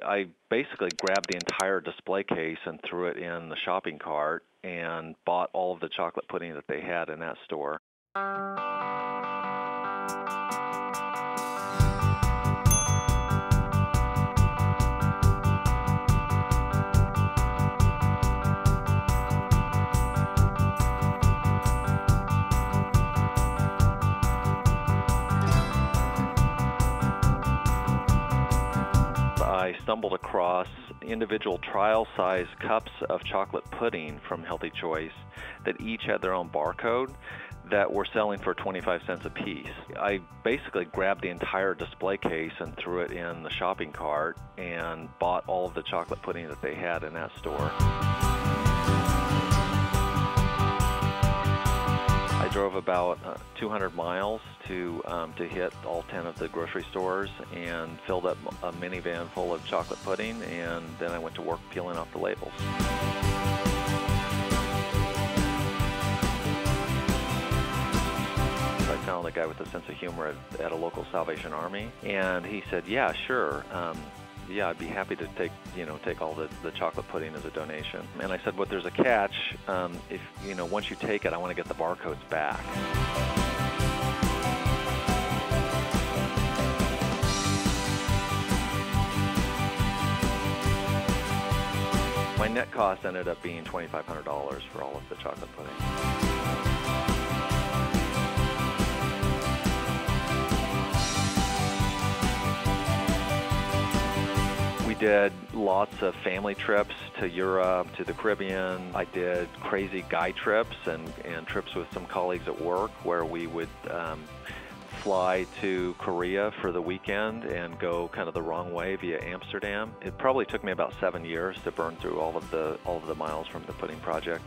I basically grabbed the entire display case and threw it in the shopping cart and bought all of the chocolate pudding that they had in that store. I stumbled across individual trial-size cups of chocolate pudding from Healthy Choice that each had their own barcode that were selling for 25 cents a piece. I basically grabbed the entire display case and threw it in the shopping cart and bought all of the chocolate pudding that they had in that store. I drove about 200 miles to hit all 10 of the grocery stores and filled up a minivan full of chocolate pudding, and then I went to work peeling off the labels. I found a guy with a sense of humor at a local Salvation Army, and he said, "Yeah, sure. Yeah, I'd be happy to take all the chocolate pudding as a donation." And I said, "Well, there's a catch. If once you take it, I want to get the barcodes back." My net cost ended up being $2,500 for all of the chocolate pudding. I did lots of family trips to Europe, to the Caribbean. I did crazy guy trips and trips with some colleagues at work where we would fly to Korea for the weekend and go kind of the wrong way via Amsterdam. It probably took me about 7 years to burn through all of the miles from the Pudding Project.